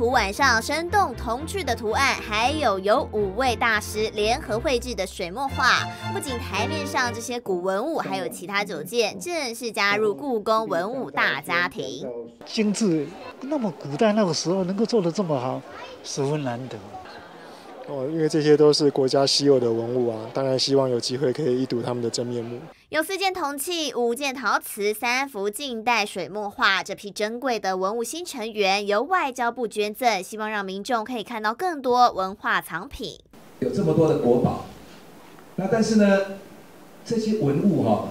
图碗上生动童趣的图案，还有由5位大师联合绘制的水墨画。不仅台面上这些古文物，还有其他9件，正式加入故宫文物大家庭。精致，那么古代那个时候能够做得这么好，十分难得。 哦，因为这些都是国家稀有的文物啊，当然希望有机会可以一睹他们的真面目。有4件铜器、5件陶瓷、3幅近代水墨画，这批珍贵的文物新成员由外交部捐赠，希望让民众可以看到更多文化藏品。有这么多的国宝，那但是呢，这些文物哈、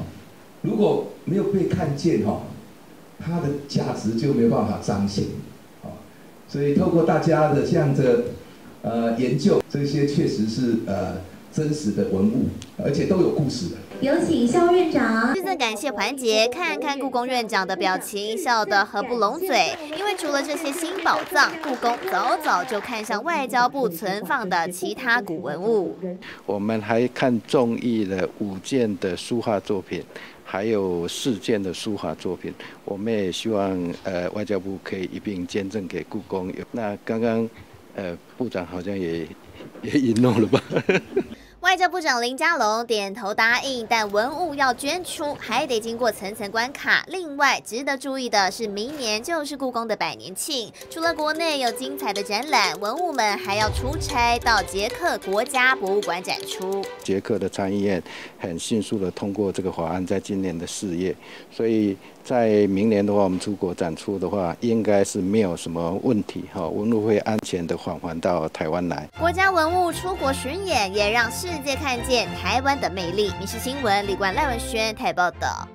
如果没有被看见哈、它的价值就没办法彰显。所以透过大家的这样的。 研究这些确实是真实的文物，而且都有故事的。有请肖院长。捐赠感谢环节，看看故宫院长的表情，笑得合不拢嘴。因为除了这些新宝藏，故宫早早就看上外交部存放的其他古文物。我们还看中意了5件的书画作品。 还有4件的书画作品，我们也希望外交部可以一并捐赠给故宫。那刚刚部长好像也引怒了吧？外交部长林佳龙点头答应，但文物要捐出还得经过层层关卡。另外，值得注意的是，明年就是故宫的100年庆，除了国内有精彩的展览，文物们还要出差到捷克国家博物馆展出。捷克的参议院很迅速的通过这个法案，在今年的4月，所以在明年的话，我们出国展出的话，应该是没有什么问题哈，文物会安全的返还到台湾来。国家文物出国巡演也让世界看见台湾的魅力。民视新闻，李冠、赖文轩台报道。